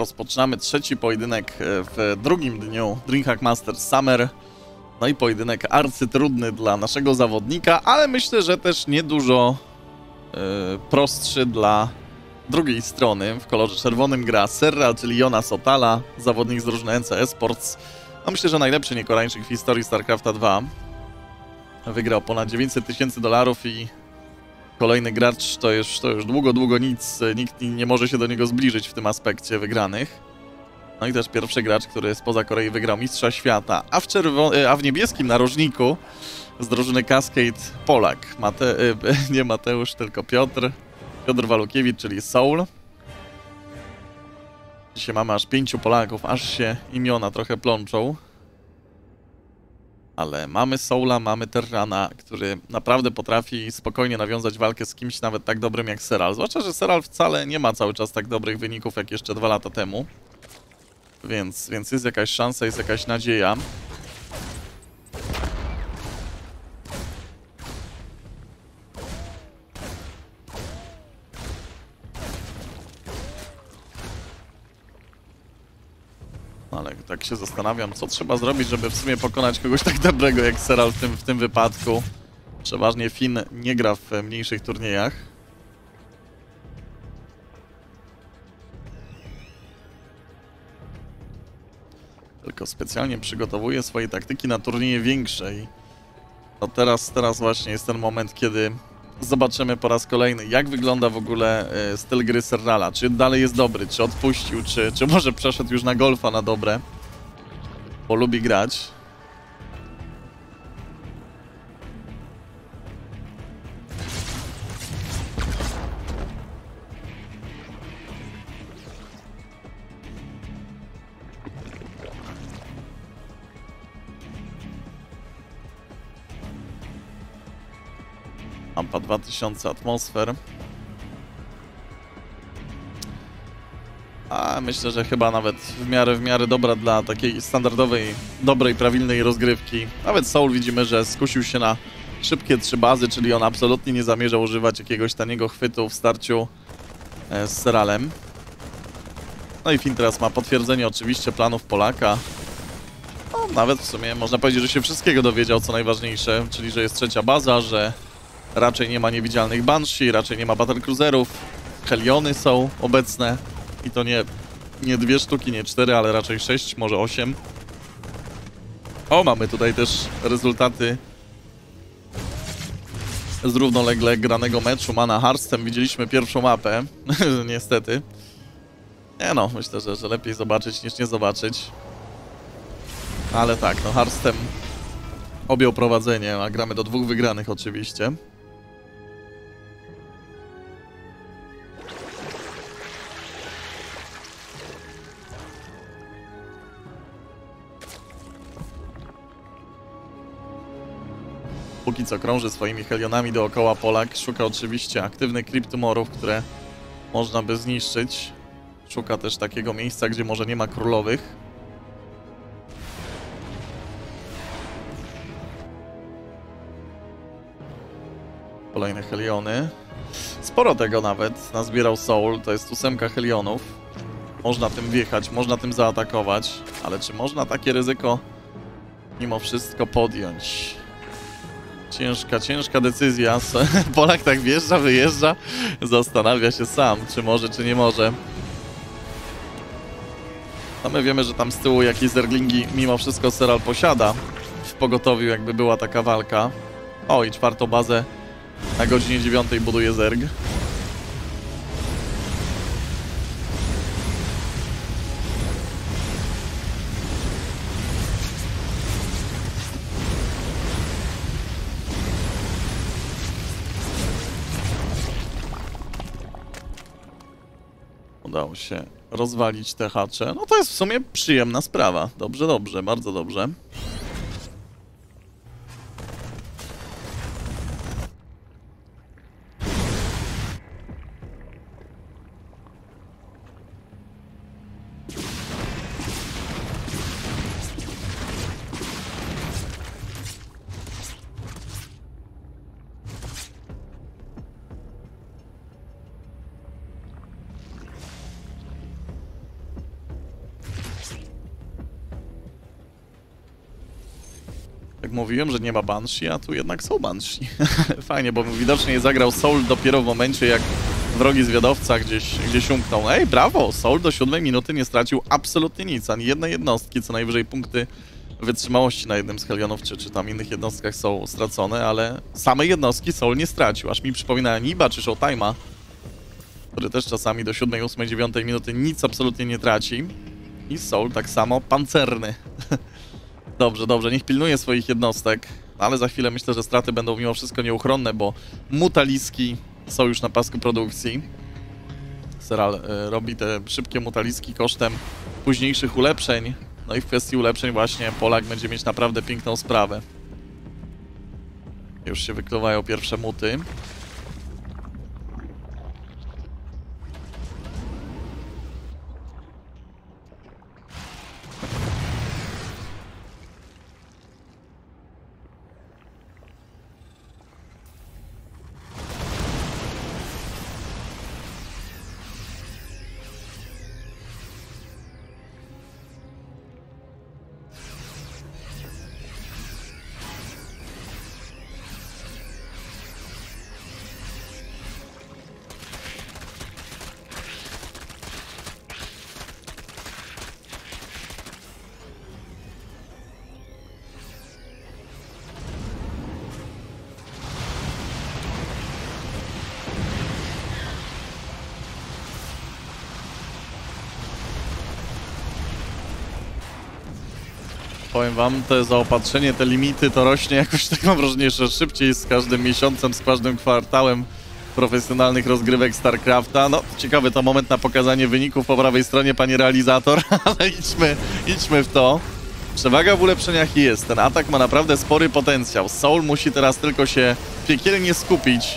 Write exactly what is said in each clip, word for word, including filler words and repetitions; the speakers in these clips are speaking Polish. Rozpoczynamy trzeci pojedynek w drugim dniu DreamHack Masters Summer. No i pojedynek arcytrudny dla naszego zawodnika, ale myślę, że też niedużo yy, prostszy dla drugiej strony. W kolorze czerwonym gra Serral, czyli Joona Sotala, zawodnik z drużyny N C eSports. No myślę, że najlepszy niekoreańczyk w historii StarCrafta dwa. Wygrał ponad dziewięćset tysięcy dolarów i kolejny gracz to już, to już długo, długo nic. Nikt nie może się do niego zbliżyć w tym aspekcie wygranych. No i też pierwszy gracz, który spoza Korei wygrał Mistrza Świata, a w, a w niebieskim narożniku z drużyny Cascade Polak. Mate nie Mateusz, tylko Piotr. Piotr Walukiewicz, czyli Soul. Dzisiaj mamy aż pięciu Polaków, aż się imiona trochę plączą. Ale mamy Soula, mamy Terrana, który naprawdę potrafi spokojnie nawiązać walkę z kimś nawet tak dobrym jak Serral. Zwłaszcza, że Serral wcale nie ma cały czas tak dobrych wyników jak jeszcze dwa lata temu. Więc, więc jest jakaś szansa, jest jakaś nadzieja. Ale tak się zastanawiam, co trzeba zrobić, żeby w sumie pokonać kogoś tak dobrego jak Serral w tym, w tym wypadku. Przeważnie Finn nie gra w mniejszych turniejach. Tylko specjalnie przygotowuje swoje taktyki na turnieje większe. I to teraz, teraz właśnie jest ten moment, kiedy zobaczymy po raz kolejny, jak wygląda w ogóle styl gry Serrala. Czy dalej jest dobry, czy odpuścił, czy, czy może przeszedł już na golfa na dobre, bo lubi grać. Ampa dwa tysiące atmosfer. A myślę, że chyba nawet w miarę, w miarę dobra dla takiej standardowej, dobrej, prawilnej rozgrywki. Nawet Soul widzimy, że skusił się na szybkie trzy bazy, czyli on absolutnie nie zamierza używać jakiegoś taniego chwytu w starciu z Serralem. No i Finn teraz ma potwierdzenie oczywiście planów Polaka. No, nawet w sumie można powiedzieć, że się wszystkiego dowiedział, co najważniejsze, czyli że jest trzecia baza, że raczej nie ma niewidzialnych Banshee, raczej nie ma Battlecruiserów. Heliony są obecne. I to nie, nie dwie sztuki, nie cztery, ale raczej sześć, może osiem. O, mamy tutaj też rezultaty z równolegle granego meczu. Mana Harstem, widzieliśmy pierwszą mapę, niestety. Nie no, myślę, że, że lepiej zobaczyć niż nie zobaczyć. Ale tak, no Harstem objął prowadzenie, a gramy do dwóch wygranych oczywiście. Póki co krąży swoimi helionami dookoła Polak. Szuka oczywiście aktywnych kryptomorów, które można by zniszczyć. Szuka też takiego miejsca, gdzie może nie ma królowych. Kolejne heliony. Sporo tego nawet nazbierał Soul. To jest ósemka helionów. Można tym wjechać, można tym zaatakować. Ale czy można takie ryzyko mimo wszystko podjąć? Ciężka, ciężka decyzja. Polak tak wjeżdża, wyjeżdża. Zastanawia się sam, czy może, czy nie może. A my wiemy, że tam z tyłu jakieś zerglingi mimo wszystko Serral posiada. W pogotowiu jakby była taka walka. O, i czwartą bazę na godzinie dziewiątej buduje Zerg. Udało się rozwalić te hacze. No to jest w sumie przyjemna sprawa. Dobrze, dobrze, bardzo dobrze. Jak mówiłem, że nie ma Banshee, a tu jednak są Banshee. Fajnie, bo widocznie zagrał Soul dopiero w momencie, jak wrogi zwiadowca gdzieś, gdzieś umknął. Ej, brawo! Soul do siódmej minuty nie stracił absolutnie nic, ani jednej jednostki, co najwyżej punkty wytrzymałości na jednym z Helionów, czy, czy tam innych jednostkach są stracone, ale same jednostki Soul nie stracił. Aż mi przypomina Niba czy Showtime'a, który też czasami do siódmej, ósmej, dziewiątej minuty nic absolutnie nie traci. I Soul tak samo pancerny. Dobrze, dobrze, niech pilnuje swoich jednostek, ale za chwilę myślę, że straty będą mimo wszystko nieuchronne, bo mutaliski są już na pasku produkcji. Serral y, robi te szybkie mutaliski kosztem późniejszych ulepszeń. No i w kwestii ulepszeń właśnie Polak będzie mieć naprawdę piękną sprawę. Już się wykluwają pierwsze muty. Powiem wam, te zaopatrzenie, te limity to rośnie jakoś, tak mam wrażenie, że szybciej z każdym miesiącem, z każdym kwartałem profesjonalnych rozgrywek StarCrafta. No, ciekawy to moment na pokazanie wyników po prawej stronie, panie realizator, ale idźmy, idźmy w to. Przewaga w ulepszeniach jest, ten atak ma naprawdę spory potencjał. Soul musi teraz tylko się piekielnie skupić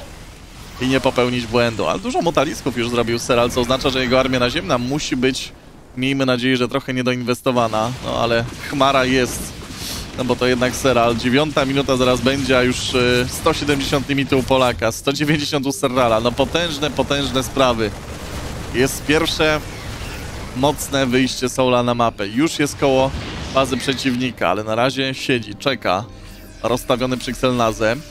i nie popełnić błędu. Ale dużo mutalisków już zrobił Serral, co oznacza, że jego armia naziemna musi być... Miejmy nadzieję, że trochę niedoinwestowana, no ale chmara jest, no bo to jednak Serral. Dziewiąta minuta zaraz będzie, a już sto siedemdziesiąt limitu u Polaka, sto dziewięćdziesiąt u Serrala. No potężne, potężne sprawy. Jest pierwsze mocne wyjście Soula na mapę. Już jest koło bazy przeciwnika, ale na razie siedzi, czeka. Rozstawiony przyksel Nazem.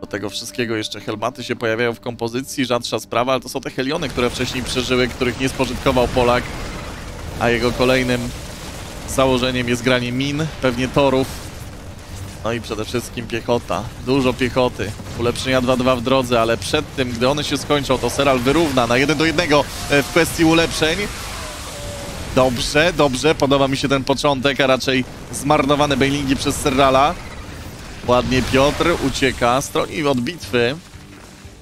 Do tego wszystkiego jeszcze helmaty się pojawiają w kompozycji, rzadsza sprawa, ale to są te heliony, które wcześniej przeżyły, których nie spożytkował Polak, a jego kolejnym założeniem jest granie min, pewnie torów, no i przede wszystkim piechota, dużo piechoty, ulepszenia dwa dwa w drodze, ale przed tym, gdy one się skończą, to Serral wyrówna na jeden do jednego w kwestii ulepszeń. Dobrze, dobrze, podoba mi się ten początek, a raczej zmarnowane bailingi przez Serrala. Ładnie Piotr ucieka, stroni od bitwy.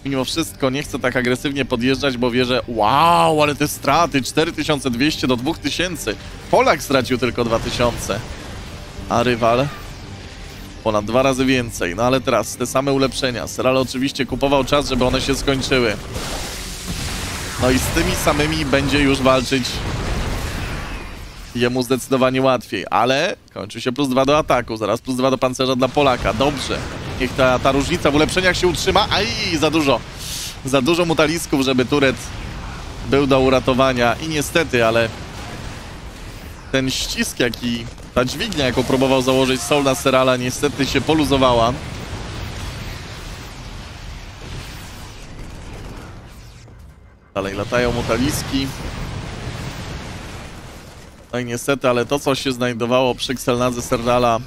Mimo wszystko nie chce tak agresywnie podjeżdżać, bo wie, że wow, ale te straty, cztery tysiące dwieście do dwa tysiące. Polak stracił tylko dwa tysiące, a rywal ponad dwa razy więcej. No ale teraz te same ulepszenia. Serral oczywiście kupował czas, żeby one się skończyły. No i z tymi samymi będzie już walczyć jemu zdecydowanie łatwiej, ale kończy się plus dwa do ataku, zaraz plus dwa do pancerza dla Polaka, dobrze. Niech ta, ta różnica w ulepszeniach się utrzyma, aj, za dużo, za dużo mutalisków, żeby turet był do uratowania i niestety, ale ten ścisk, jaki ta dźwignia, jaką próbował założyć Soul na Serrala, niestety się poluzowała. Dalej latają mutaliski. No i niestety, ale to, co się znajdowało przy Xelnadze Serrala,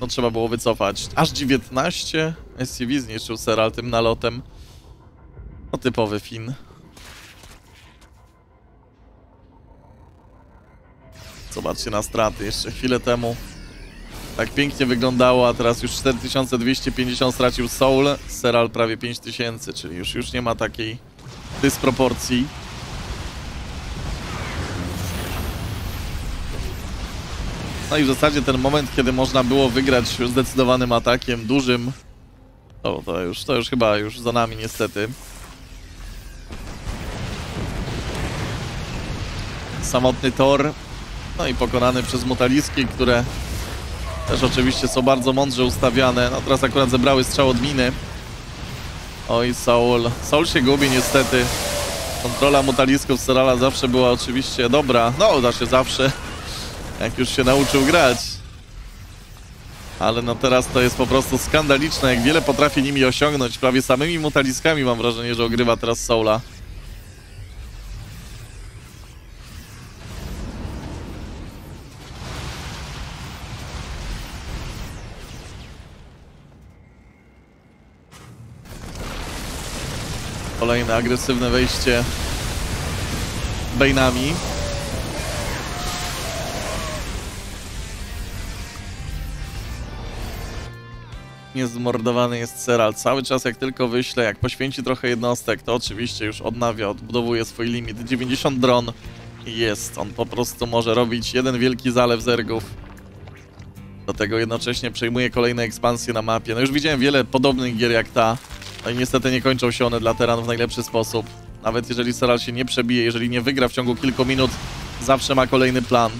no trzeba było wycofać. Aż dziewiętnaście S C V zniszczył Serral tym nalotem. No typowy Fin. Zobaczcie na straty. Jeszcze chwilę temu tak pięknie wyglądało, a teraz już cztery tysiące dwieście pięćdziesiąt stracił Soul. Serral prawie pięć tysięcy, czyli już, już nie ma takiej dysproporcji. No i w zasadzie ten moment, kiedy można było wygrać zdecydowanym atakiem, dużym, to, to, już, to już chyba już za nami niestety. Samotny tor, no i pokonany przez mutaliski, które też oczywiście są bardzo mądrze ustawiane. No teraz akurat zebrały strzał od miny. Oj, Soul. Soul się gubi niestety. Kontrola mutalisków Serrala zawsze była oczywiście dobra. No, da się zawsze. Jak już się nauczył grać. ale no teraz to jest po prostu skandaliczne, jak wiele potrafi nimi osiągnąć. Prawie samymi mutaliskami mam wrażenie, że ogrywa teraz Soula. Kolejne agresywne wejście Bane'ami. Niezmordowany jest Serral. Cały czas jak tylko wyśle, jak poświęci trochę jednostek, to oczywiście już odnawia, odbudowuje swój limit. dziewięćdziesiąt dron jest. On po prostu może robić jeden wielki zalew zergów. Do tego jednocześnie przejmuje kolejne ekspansje na mapie. No już widziałem wiele podobnych gier jak ta. No i niestety nie kończą się one dla Terran w najlepszy sposób. Nawet jeżeli Serral się nie przebije, jeżeli nie wygra w ciągu kilku minut, zawsze ma kolejny plan.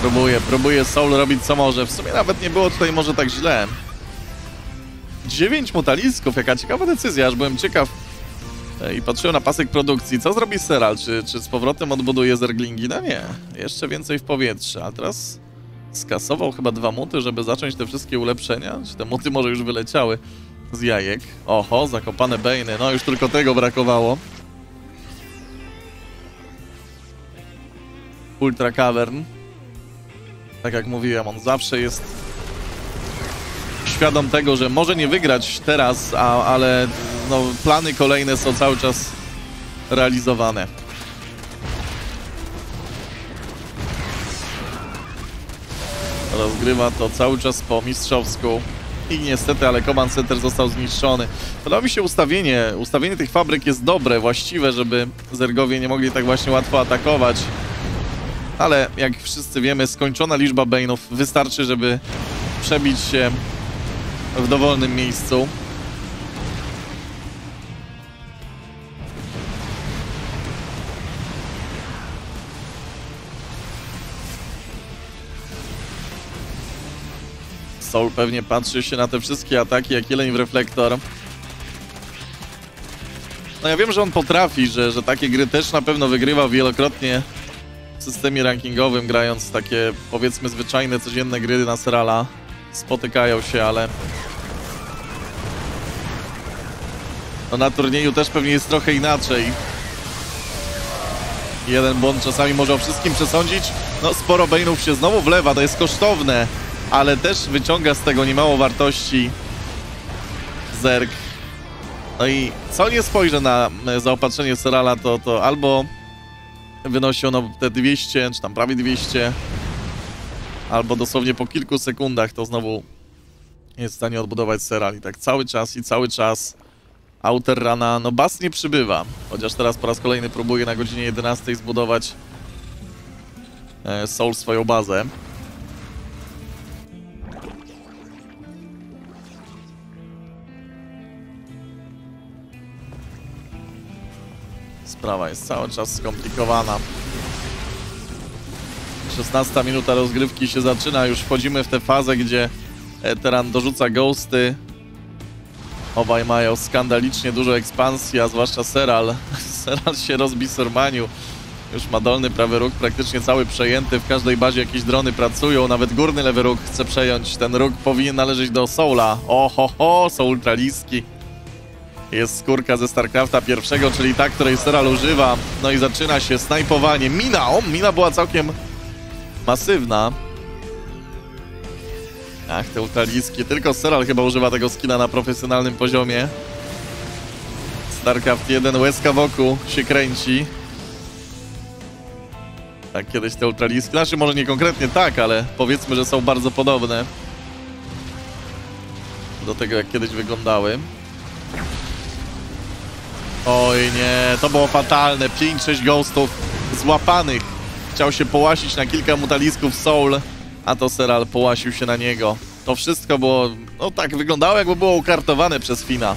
Próbuje, próbuje Soul robić co może. W sumie nawet nie było tutaj może tak źle. dziewięć mutalisków, jaka ciekawa decyzja, aż byłem ciekaw. I patrzyłem na pasek produkcji. Co zrobi Serral? Czy, czy z powrotem odbuduje zerglingi? No nie, jeszcze więcej w powietrze, a teraz... Skasował chyba dwa muty, żeby zacząć te wszystkie ulepszenia. Czy te muty może już wyleciały z jajek? Oho, zakopane Bane'y. No już tylko tego brakowało. Ultra Cavern. Tak jak mówiłem, on zawsze jest świadom tego, że może nie wygrać teraz, a, ale no, plany kolejne są cały czas realizowane. Rozgrywa to cały czas po mistrzowsku i niestety, ale Command Center został zniszczony. Podoba mi się ustawienie. Ustawienie tych fabryk jest dobre, właściwe, żeby zergowie nie mogli tak właśnie łatwo atakować. Ale jak wszyscy wiemy, skończona liczba Bane'ów wystarczy, żeby przebić się w dowolnym miejscu. Soul pewnie patrzy się na te wszystkie ataki jak jeleń w reflektor. No ja wiem, że on potrafi, że, że takie gry też na pewno wygrywał wielokrotnie w systemie rankingowym, grając takie powiedzmy zwyczajne, codzienne gry na Serrala. Spotykają się, ale... No na turnieju też pewnie jest trochę inaczej. Jeden błąd czasami może o wszystkim przesądzić. No sporo Bane'ów się znowu wlewa, to jest kosztowne. Ale też wyciąga z tego niemało wartości Zerg. No i co nie spojrzę na zaopatrzenie Serrala, to, to albo wynosi ono te dwieście, czy tam prawie dwieście, albo dosłownie po kilku sekundach to znowu jest w stanie odbudować Serral. I tak cały czas i cały czas Outer Rana, no bas nie przybywa. Chociaż teraz po raz kolejny próbuje na godzinie jedenastej zbudować Soul swoją bazę. Sprawa jest cały czas skomplikowana. szesnasta minuta rozgrywki się zaczyna. Już wchodzimy w tę fazę, gdzie Terran dorzuca ghosty. Obaj mają skandalicznie dużo ekspansji, a zwłaszcza Serral. Serral się rozbi Surmaniu. Już ma dolny prawy róg praktycznie cały przejęty. W każdej bazie jakieś drony pracują. Nawet górny lewy róg chce przejąć. Ten róg powinien należeć do Soula. Oho, ho, są ultraliski. Jest skórka ze StarCrafta pierwszego, czyli ta, której Serral używa. No i zaczyna się snajpowanie. Mina! O, mina była całkiem masywna. Ach, te ultraliskie. Tylko Serral chyba używa tego skina na profesjonalnym poziomie. StarCraft jeden, łezka wokół się kręci. Tak kiedyś te ultraliskie. Znaczy może nie konkretnie tak, ale powiedzmy, że są bardzo podobne do tego, jak kiedyś wyglądały. Oj nie, to było fatalne. pięć sześć ghostów złapanych. Chciał się połasić na kilka mutalisków Soul, a to Serral połasił się na niego. To wszystko było, no tak wyglądało, jakby było ukartowane przez Fina.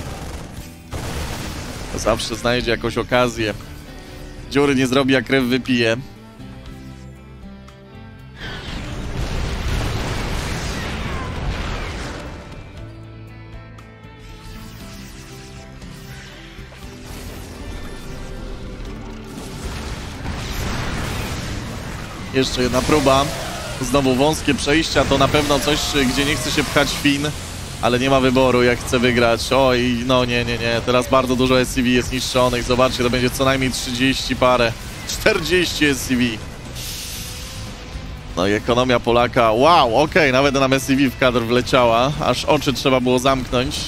Zawsze znajdzie jakąś okazję. Dziury nie zrobi, jak krew wypije. Jeszcze jedna próba. Znowu wąskie przejścia, to na pewno coś, gdzie nie chce się pchać Fin, ale nie ma wyboru, jak chce wygrać. Oj, no nie, nie, nie. Teraz bardzo dużo S C V jest niszczonych. Zobaczcie, to będzie co najmniej trzydzieści parę. czterdzieści S C V. No i ekonomia Polaka. Wow, okej, okay, nawet nam S C V w kadr wleciała. Aż oczy trzeba było zamknąć.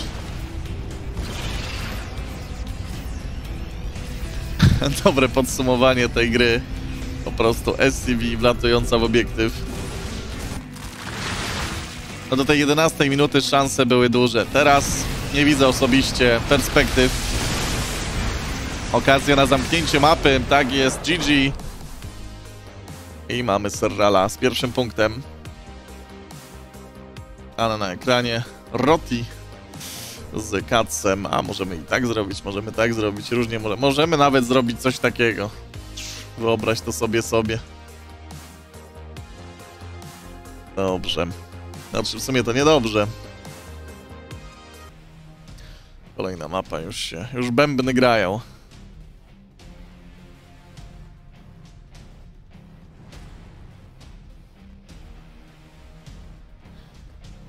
Dobre podsumowanie tej gry. Po prostu S C V wlatująca w obiektyw. No do tej jedenastej minuty szanse były duże. Teraz nie widzę osobiście perspektyw. Okazja na zamknięcie mapy. Tak jest, G G. I mamy Serrala z pierwszym punktem. Ale na ekranie Roti z Katsem. A możemy i tak zrobić, możemy tak zrobić. Różnie może. Możemy nawet zrobić coś takiego. Wyobraź to sobie sobie. Dobrze. Znaczy w sumie to niedobrze. Kolejna mapa już się... Już bębny grają.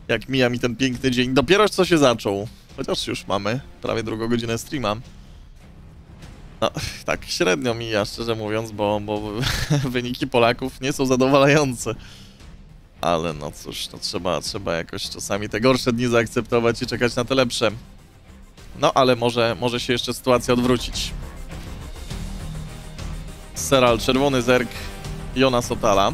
Jak mija mi ten piękny dzień. Dopiero co się zaczął. Chociaż już mamy prawie drugą godzinę streama. No, tak średnio mija, szczerze mówiąc, bo, bo wyniki Polaków nie są zadowalające. Ale no cóż, to trzeba, trzeba jakoś czasami te gorsze dni zaakceptować i czekać na te lepsze. No ale może, może się jeszcze sytuacja odwrócić. Serral, czerwony zerg, Joona Sotala.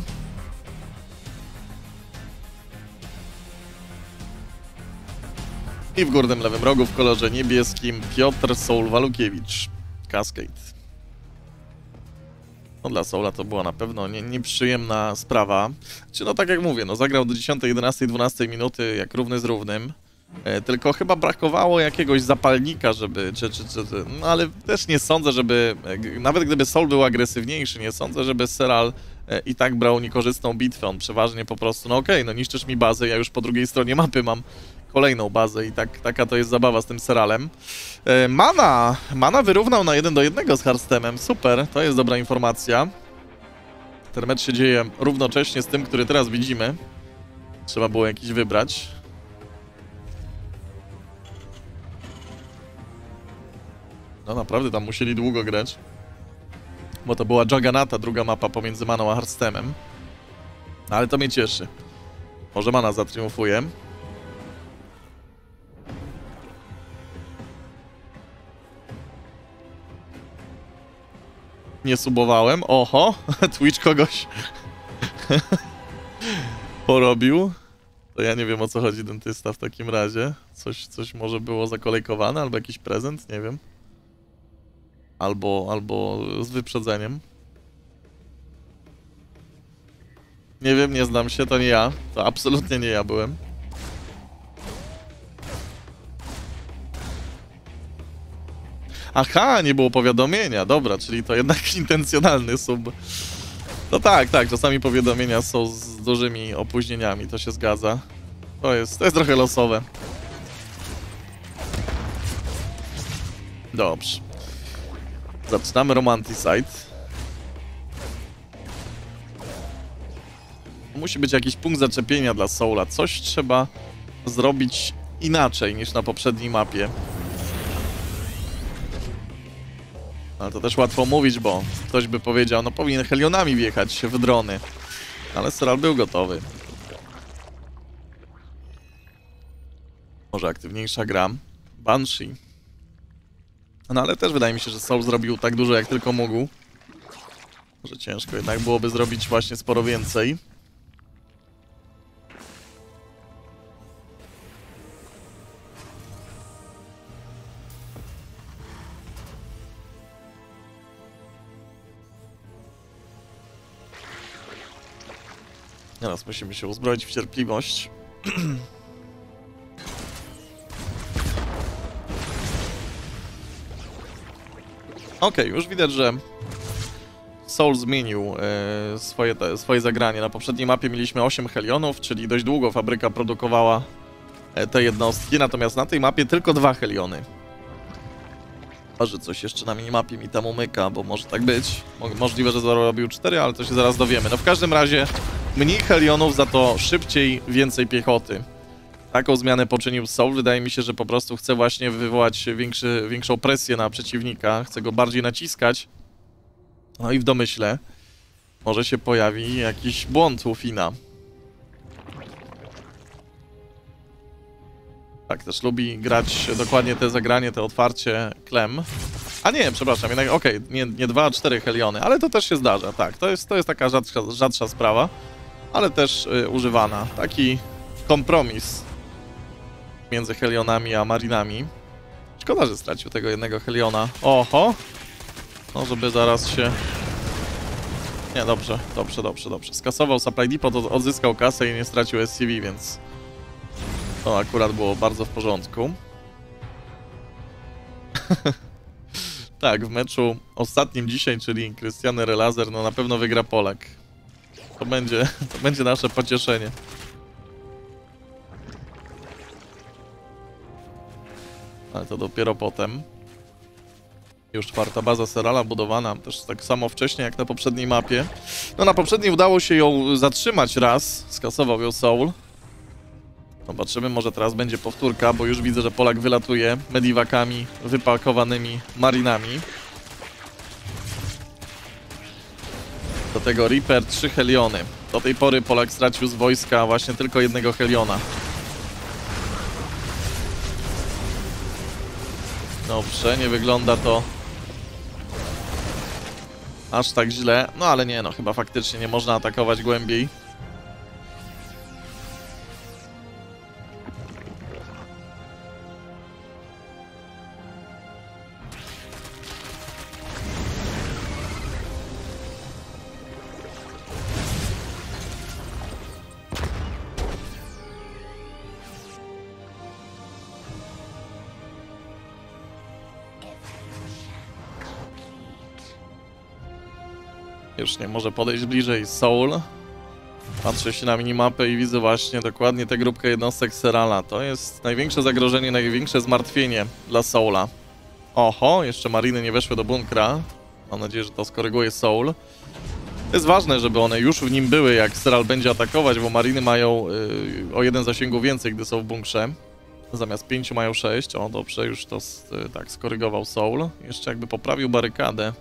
I w górnym lewym rogu w kolorze niebieskim Piotr Soul Walukiewicz, Cascade. No dla Soula to była na pewno nie, nieprzyjemna sprawa. Czy no tak jak mówię, no zagrał do dziesiątej, jedenastej, dwunastej minuty jak równy z równym. E, tylko chyba brakowało jakiegoś zapalnika, żeby... Czy, czy, czy, no ale też nie sądzę, żeby... Nawet gdyby Soul był agresywniejszy, nie sądzę, żeby Serral e, i tak brał niekorzystną bitwę. On przeważnie po prostu, no okej, okay, no niszczysz mi bazę, ja już po drugiej stronie mapy mam kolejną bazę i tak, taka to jest zabawa z tym Serralem. E, Mana! Mana wyrównał na jeden do jednego z Harstemem. Super, to jest dobra informacja. Ten mecz się dzieje równocześnie z tym, który teraz widzimy. Trzeba było jakiś wybrać. No naprawdę tam musieli długo grać. Bo to była Jagannatha, druga mapa pomiędzy Maną a Harstemem. Ale to mnie cieszy. Może Mana zatriumfuje. Nie subowałem. Oho, Twitch kogoś porobił. To ja nie wiem, o co chodzi dentysta w takim razie. Coś, coś może było zakolejkowane, albo jakiś prezent, nie wiem. Albo, albo z wyprzedzeniem. Nie wiem, nie znam się, to nie ja. To absolutnie nie ja byłem. Aha, nie było powiadomienia, dobra, czyli to jednak intencjonalny sub. No tak, tak, czasami powiadomienia są z dużymi opóźnieniami, to się zgadza. To jest, to jest trochę losowe. Dobrze. Zaczynamy Romantic Side. Musi być jakiś punkt zaczepienia dla Soula, coś trzeba zrobić inaczej niż na poprzedniej mapie. Ale to też łatwo mówić, bo ktoś by powiedział, no powinien Helionami wjechać w drony. Ale Serral był gotowy. Może aktywniejsza gra. Banshee. No ale też wydaje mi się, że Soul zrobił tak dużo, jak tylko mógł. Może ciężko jednak byłoby zrobić właśnie sporo więcej. Teraz musimy się uzbroić w cierpliwość. Ok, już widać, że Soul zmienił y, swoje, te, swoje zagranie. Na poprzedniej mapie mieliśmy osiem Helionów, czyli dość długo fabryka produkowała te jednostki, natomiast na tej mapie tylko dwa Heliony. Chyba, że coś jeszcze na minimapie mi tam umyka, bo może tak być. Mo możliwe, że zarobił cztery, ale to się zaraz dowiemy. No w każdym razie mniej Helionów, za to szybciej więcej piechoty. Taką zmianę poczynił Soul. Wydaje mi się, że po prostu chce właśnie wywołać większy, większą presję na przeciwnika. Chce go bardziej naciskać. No i w domyśle może się pojawi jakiś błąd u Fina. Tak, też lubi grać dokładnie te zagranie, te otwarcie Clem. A nie, przepraszam, jednak okej, okay, nie, nie dwa, a cztery Heliony, ale to też się zdarza, tak. To jest, to jest taka rzadsza, rzadsza sprawa, ale też y, używana. Taki kompromis między Helionami a Marinami. Szkoda, że stracił tego jednego Heliona. Oho! No, żeby zaraz się... Nie, dobrze, dobrze, dobrze, dobrze. Skasował Supply Depot, odzyskał kasę i nie stracił S C V, więc... To akurat było bardzo w porządku. Tak, w meczu ostatnim dzisiaj, czyli Krystian Reynor, Lazer, no na pewno wygra Polak. To będzie, to będzie nasze pocieszenie. Ale to dopiero potem. Już czwarta baza Serrala budowana też tak samo wcześnie jak na poprzedniej mapie. No na poprzedniej udało się ją zatrzymać raz, skasował ją Soul. Zobaczymy, może teraz będzie powtórka, bo już widzę, że Polak wylatuje mediwakami, wypakowanymi marinami. Do tego Reaper trzy Heliony. Do tej pory Polak stracił z wojska właśnie tylko jednego Heliona. Dobrze, nie wygląda to aż tak źle. No ale nie, no chyba faktycznie nie można atakować głębiej. Już nie może podejść bliżej Soul. Patrzę się na minimapę i widzę właśnie dokładnie tę grupkę jednostek Serrala. To jest największe zagrożenie, największe zmartwienie dla Soula. Oho, jeszcze mariny nie weszły do bunkra. Mam nadzieję, że to skoryguje Soul. To jest ważne, żeby one już w nim były, jak Serral będzie atakować, bo mariny mają yy, o jeden zasięgu więcej, gdy są w bunkrze. Zamiast pięciu mają sześć. O, dobrze, już to yy, tak skorygował Soul. Jeszcze jakby poprawił barykadę.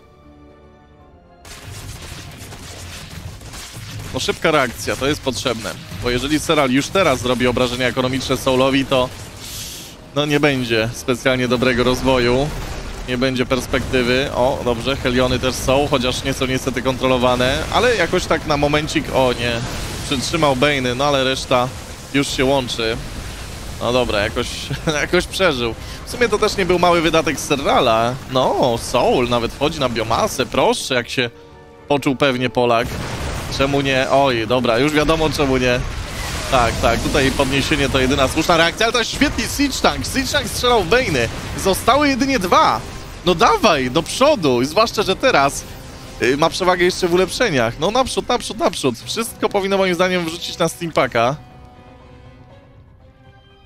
No szybka reakcja, to jest potrzebne, bo jeżeli Serral już teraz zrobi obrażenia ekonomiczne Soulowi, to no nie będzie specjalnie dobrego rozwoju, nie będzie perspektywy. O, dobrze, Heliony też są, chociaż nie są niestety kontrolowane, ale jakoś tak na momencik, o nie, przytrzymał Bane'y, no ale reszta już się łączy. No dobra, jakoś, jakoś przeżył. W sumie to też nie był mały wydatek Serrala. No, Soul nawet wchodzi na biomasę, proszę, jak się poczuł pewnie Polak. Czemu nie? Oj, dobra, już wiadomo czemu nie. Tak, tak, tutaj podniesienie to jedyna słuszna reakcja, ale to jest świetny Siege Tank. Siege Tank strzelał w Bane'y. Zostały jedynie dwa. No dawaj, do przodu. I zwłaszcza, że teraz yy, ma przewagę jeszcze w ulepszeniach. No naprzód, naprzód, naprzód. Wszystko powinno moim zdaniem wrzucić na Steampaka.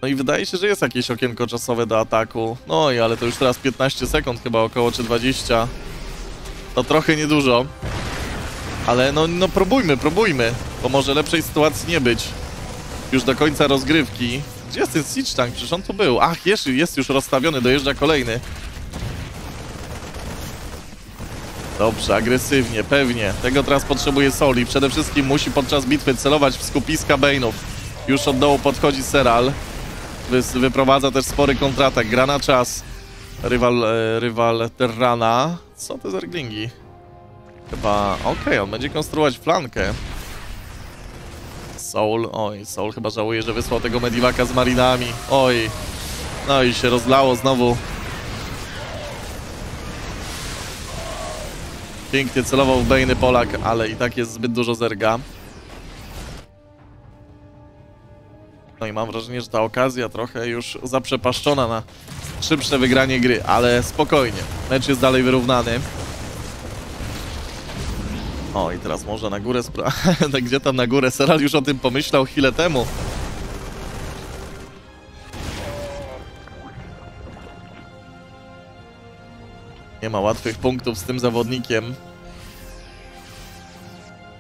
No i wydaje się, że jest jakieś okienko czasowe do ataku. No i ale to już teraz piętnaście sekund chyba około, czy dwadzieścia. To trochę niedużo. Ale no, no próbujmy, próbujmy, bo może lepszej sytuacji nie być już do końca rozgrywki. Gdzie jest ten Siege Tank? Przecież on tu był. Ach, jest, jest już rozstawiony, dojeżdża kolejny. Dobrze, agresywnie, pewnie. Tego teraz potrzebuje Soli. Przede wszystkim musi podczas bitwy celować w skupiska Bane'ów. Już od dołu podchodzi Serral. Wy, wyprowadza też spory kontratak. Gra na czas. Rywal, e, rywal Terrana. Co to za zerglingi? Chyba... Okej, okay, on będzie konstruować flankę. Soul... Oj, Soul chyba żałuje, że wysłał tego mediwaka z marinami. Oj. No i się rozlało znowu. Pięknie celował w Bane'y Polak, ale i tak jest zbyt dużo zerga. No i mam wrażenie, że ta okazja trochę już zaprzepaszczona na szybsze wygranie gry, ale spokojnie. Mecz jest dalej wyrównany. O, i teraz może na górę spra... Gdzie tam na górę? Serral już o tym pomyślał chwilę temu. Nie ma łatwych punktów z tym zawodnikiem.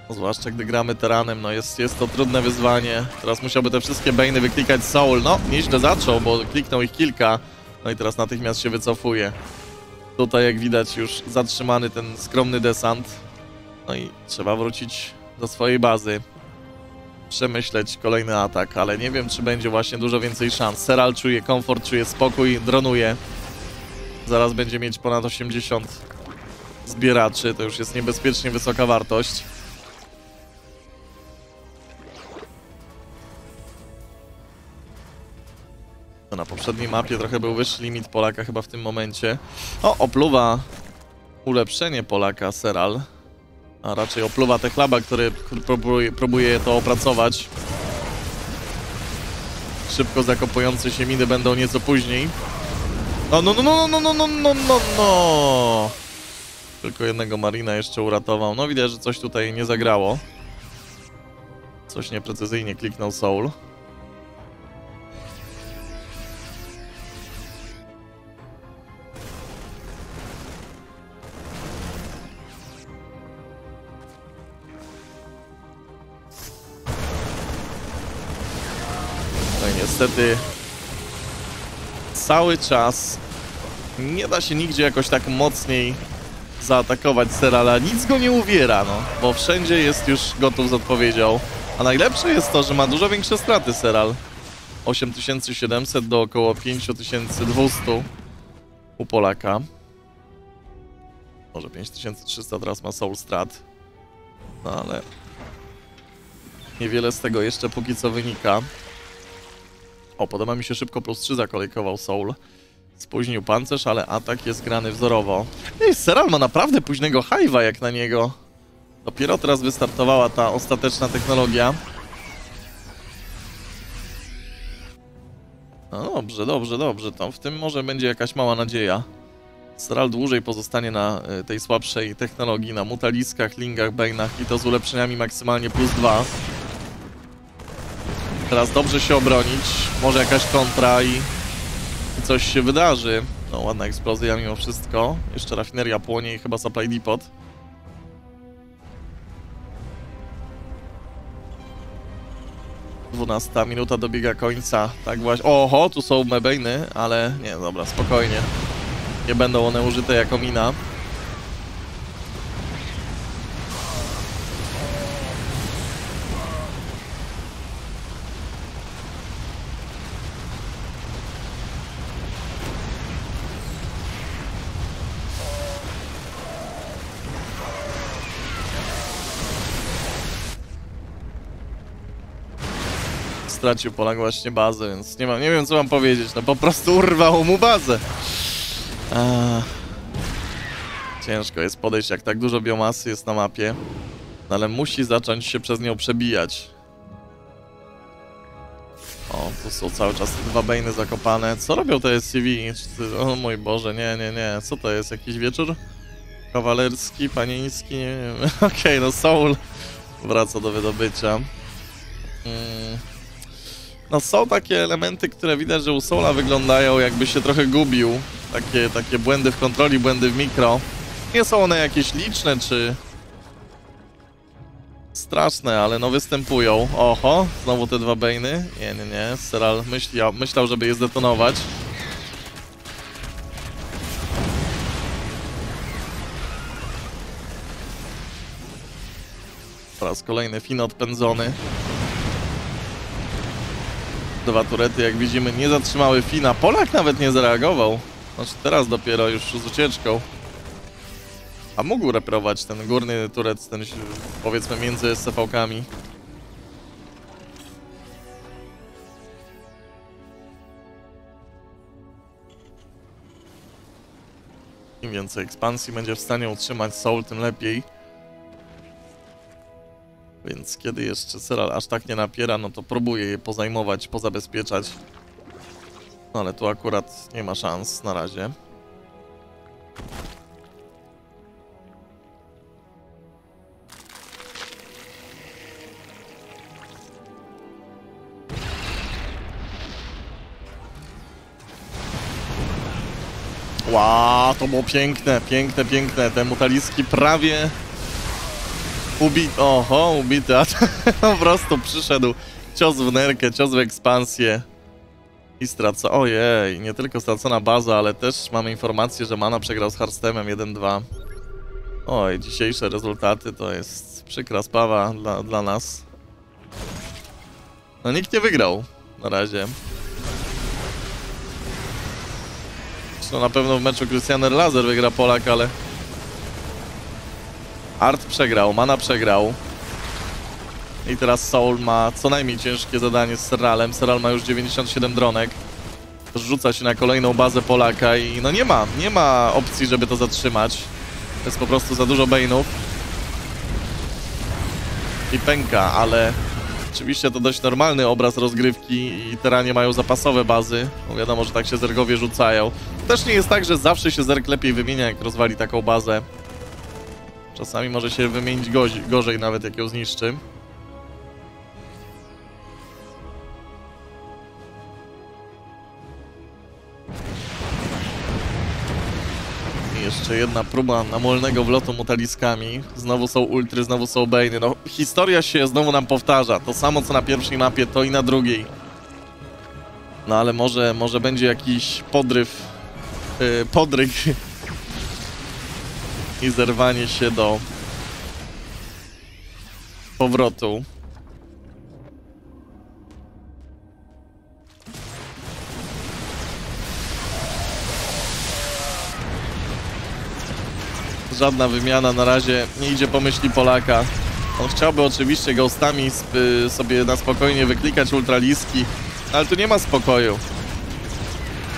Zwłaszcza gdy gramy Terranem, no jest, jest to trudne wyzwanie. Teraz musiałby te wszystkie bane'y wyklikać Soul. No, nieźle zaczął, bo kliknął ich kilka. No i teraz natychmiast się wycofuje. Tutaj jak widać już zatrzymany ten skromny desant. No i trzeba wrócić do swojej bazy. Przemyśleć kolejny atak, ale nie wiem, czy będzie właśnie dużo więcej szans. Serral czuje komfort, czuje spokój, dronuje. Zaraz będzie mieć ponad osiemdziesiąt zbieraczy. To już jest niebezpiecznie wysoka wartość. Na poprzedniej mapie trochę był wyższy limit Polaka chyba w tym momencie. O, opluwa ulepszenie Polaka Serral. A raczej opluwa Techlaba, który próbuje, próbuje to opracować. Szybko zakopujące się miny będą nieco później. No, no, no, no, no, no, no, no, no, no. Tylko jednego Marina jeszcze uratował. No widać, że coś tutaj nie zagrało. Coś nieprecyzyjnie kliknął Soul. Niestety cały czas nie da się nigdzie jakoś tak mocniej zaatakować Serrala. Nic go nie uwiera, no, bo wszędzie jest już gotów z odpowiedzią. A najlepsze jest to, że ma dużo większe straty Serral. osiem tysięcy siedemset do około pięć tysięcy dwieście u Polaka. Może pięć tysięcy trzysta teraz ma Soul strat. No ale niewiele z tego jeszcze póki co wynika. O, podoba mi się szybko plus trzy zakolejkował Soul. Spóźnił pancerz, ale atak jest grany wzorowo. Ej, Serral ma naprawdę późnego hive'a jak na niego. Dopiero teraz wystartowała ta ostateczna technologia. No dobrze, dobrze, dobrze. To w tym może będzie jakaś mała nadzieja. Serral dłużej pozostanie na tej słabszej technologii, na mutaliskach, lingach, bane'ach i to z ulepszeniami maksymalnie plus dwa. Teraz dobrze się obronić, może jakaś kontra i, i coś się wydarzy. No ładna eksplozja mimo wszystko. Jeszcze rafineria płonie i chyba supply depot. dwunasta minuta dobiega końca. Tak właśnie. Oho, tu są mebejny, ale nie, dobra, spokojnie. Nie będą one użyte jako mina. Stracił Polak właśnie bazę, więc nie, mam, nie wiem co mam powiedzieć, no po prostu urwało mu bazę. Eee, ciężko jest podejść, jak tak dużo biomasy jest na mapie, no ale musi zacząć się przez nią przebijać. O, tu są cały czas te dwa bane'y zakopane. Co robią te S C V? O mój Boże, nie, nie, nie. Co to jest? Jakiś wieczór kawalerski, panieński? Nie wiem. Okej, okay, no Soul wraca do wydobycia. Mm. No są takie elementy, które widać, że u Soula wyglądają jakby się trochę gubił. Takie, takie błędy w kontroli, błędy w mikro. Nie są one jakieś liczne czy straszne, ale no występują. Oho, znowu te dwa bane'y. Nie, nie, nie. Serral myślał, myślał, żeby je zdetonować. Po raz kolejny fin odpędzony. Dwa turety, jak widzimy, nie zatrzymały Fina. Polak nawet nie zareagował. Znaczy teraz dopiero już z ucieczką. A mógł reperować ten górny turet, ten powiedzmy między S C V-kami. Im więcej ekspansji będzie w stanie utrzymać Soul, tym lepiej. Więc kiedy jeszcze Serral aż tak nie napiera, no to próbuje je pozajmować, pozabezpieczać. No ale tu akurat nie ma szans na razie. Ła, to było piękne, piękne, piękne. Ten Mutaliski prawie ubity. Oho, ubity, a po prostu przyszedł. Cios w nerkę, cios w ekspansję. I stracona, ojej, nie tylko stracona baza, ale też mamy informację, że Mana przegrał z Harstemem jeden dwa. Oj, dzisiejsze rezultaty to jest przykra sprawa dla, dla nas. No nikt nie wygrał na razie. Zresztą na pewno w meczu Krystian Reynor Lazer wygra Polak, ale... Art przegrał, Mana przegrał. I teraz Soul ma co najmniej ciężkie zadanie z Serralem. Serral ma już dziewięćdziesiąt siedem dronek. Rzuca się na kolejną bazę Polaka i no nie ma, nie ma opcji, żeby to zatrzymać. To jest po prostu za dużo bane'ów. I pęka, ale oczywiście to dość normalny obraz rozgrywki i Terranie mają zapasowe bazy. No wiadomo, że tak się Zergowie rzucają. Też nie jest tak, że zawsze się Zerg lepiej wymienia, jak rozwali taką bazę. Czasami może się wymienić gorzej, gorzej nawet, jak ją zniszczy. Jeszcze jedna próba namolnego wlotu Mutaliskami. Znowu są ultry, znowu są bane'y. No, historia się znowu nam powtarza. To samo, co na pierwszej mapie, to i na drugiej. No, ale może, może będzie jakiś podryw... Yy, podryk. I zerwanie się do... powrotu. Żadna wymiana na razie nie idzie po myśli Polaka. On chciałby oczywiście ghostami sobie na spokojnie wyklikać ultraliski, ale tu nie ma spokoju.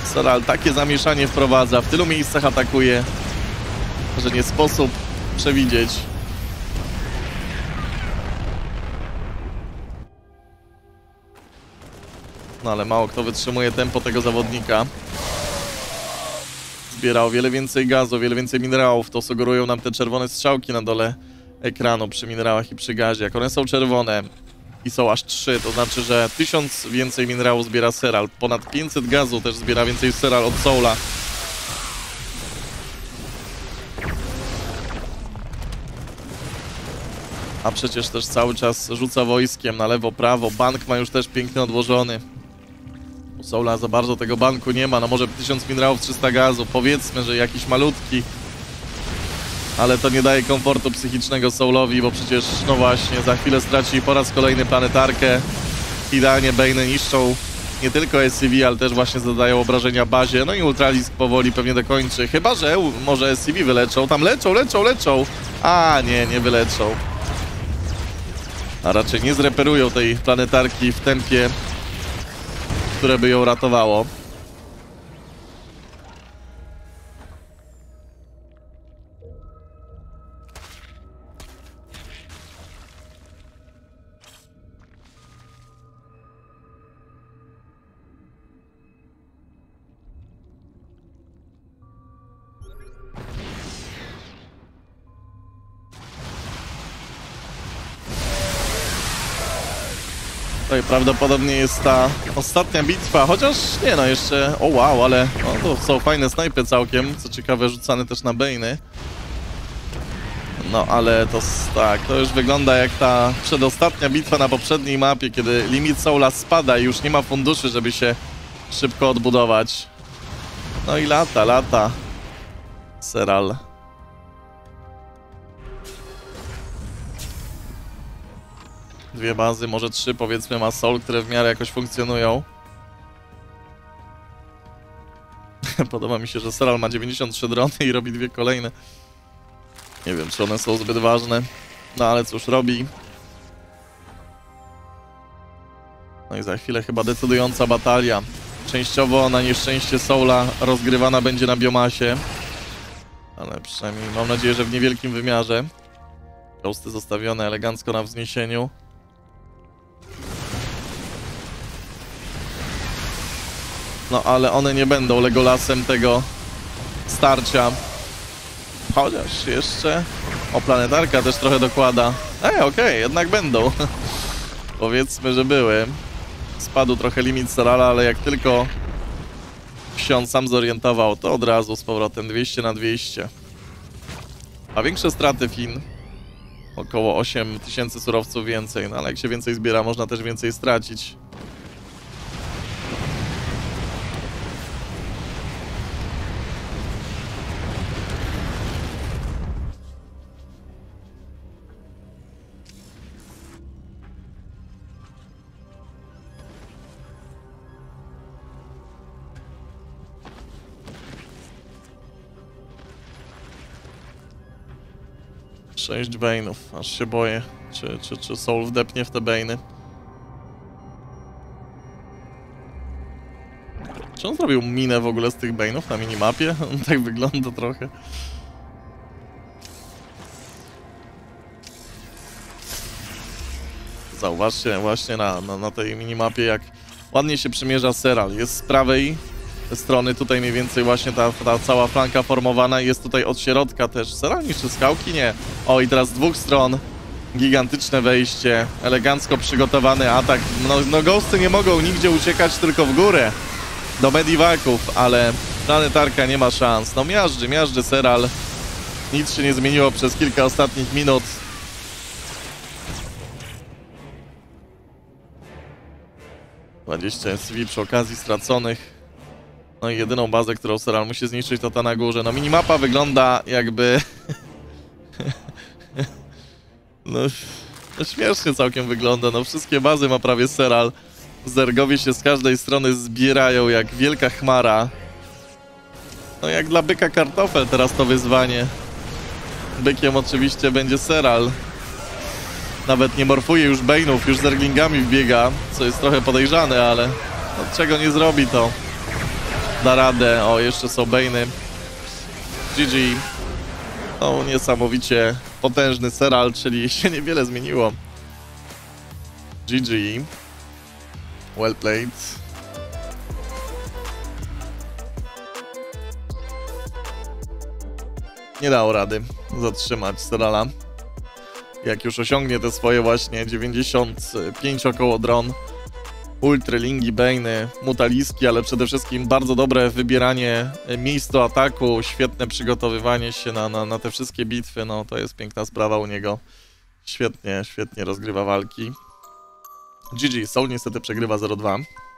Serral takie zamieszanie wprowadza, w tylu miejscach atakuje, że nie sposób przewidzieć. No ale mało kto wytrzymuje tempo tego zawodnika. Zbierał wiele więcej gazu, wiele więcej minerałów. To sugerują nam te czerwone strzałki na dole ekranu przy minerałach i przy gazie. Jak one są czerwone i są aż trzy, to znaczy, że tysiąc więcej minerałów zbiera Serral. Ponad pięćset gazu też zbiera więcej Serral od Soula. A przecież też cały czas rzuca wojskiem na lewo, prawo. Bank ma już też pięknie odłożony. U Soula za bardzo tego banku nie ma, no może tysiąc minerałów, trzysta gazu, powiedzmy, że jakiś malutki. Ale to nie daje komfortu psychicznego Soulowi, bo przecież, no właśnie, za chwilę straci po raz kolejny planetarkę. Idealnie bane'y niszczą nie tylko S C V, ale też właśnie zadają obrażenia bazie, no i Ultralisk powoli pewnie dokończy. Chyba że może S C V wyleczą, tam leczą, leczą, leczą. A nie, nie wyleczą. A raczej nie zreperują tej planetarki w tempie, które by ją ratowało. Tutaj prawdopodobnie jest ta ostatnia bitwa, chociaż nie no, jeszcze... O wow, ale no, to są fajne snajpy całkiem, co ciekawe rzucane też na bane'y. No ale to tak, to już wygląda jak ta przedostatnia bitwa na poprzedniej mapie, kiedy limit Soula spada i już nie ma funduszy, żeby się szybko odbudować. No i lata, lata. Serral. Dwie bazy, może trzy powiedzmy ma Soul, które w miarę jakoś funkcjonują. Podoba mi się, że Serral ma dziewięćdziesiąt trzy drony i robi dwie kolejne. Nie wiem, czy one są zbyt ważne. No ale cóż, robi. No i za chwilę chyba decydująca batalia. Częściowo na nieszczęście Soula rozgrywana będzie na biomasie. Ale przynajmniej mam nadzieję, że w niewielkim wymiarze. Ghosty zostawione elegancko na wzniesieniu. No ale one nie będą Legolasem tego starcia. Chociaż jeszcze... O, planetarka też trochę dokłada. Ej, okej, okay, jednak będą. Powiedzmy, że były. Spadł trochę limit Serrala, ale jak tylko się on sam zorientował, to od razu z powrotem dwieście na dwieście. A większe straty Fin, około osiem tysięcy surowców więcej, no ale jak się więcej zbiera, można też więcej stracić. sześć bane'ów, aż się boję, czy, czy, czy Soul wdepnie w te bane'y. Czy on zrobił minę w ogóle z tych bane'ów na minimapie? On tak wygląda trochę. Zauważcie właśnie na, na, na tej minimapie, jak ładnie się przymierza Serral. Jest z prawej strony tutaj mniej więcej właśnie ta, ta cała flanka formowana, jest tutaj od środka też. Serral niszczy skałki? Nie. O, i teraz z dwóch stron gigantyczne wejście, elegancko przygotowany atak. No, no ghosty nie mogą nigdzie uciekać, tylko w górę do medivaków, ale planetarka nie ma szans. No miażdży, miażdży Serral. Nic się nie zmieniło przez kilka ostatnich minut. dwadzieścia S V przy okazji straconych. No i jedyną bazę, którą Serral musi zniszczyć, to ta na górze. No minimapa wygląda jakby... no, no śmiesznie całkiem wygląda. No wszystkie bazy ma prawie Serral. Zergowie się z każdej strony zbierają jak wielka chmara. No jak dla byka kartofel teraz to wyzwanie. Bykiem oczywiście będzie Serral. Nawet nie morfuje już bane'ów, już zerglingami wbiega. Co jest trochę podejrzane, ale... od czego nie zrobi to? Da radę. O, jeszcze są bane'y. G G. No, niesamowicie potężny Serral, czyli się niewiele zmieniło. G G. Well played. Nie dało rady zatrzymać Serrala. Jak już osiągnie te swoje właśnie dziewięćdziesiąt pięć około dron, ultrylingi, bane'y, mutaliski, ale przede wszystkim bardzo dobre wybieranie miejsc do ataku, świetne przygotowywanie się na, na, na te wszystkie bitwy, no to jest piękna sprawa u niego. Świetnie, świetnie rozgrywa walki. G G, Soul niestety przegrywa zero dwa.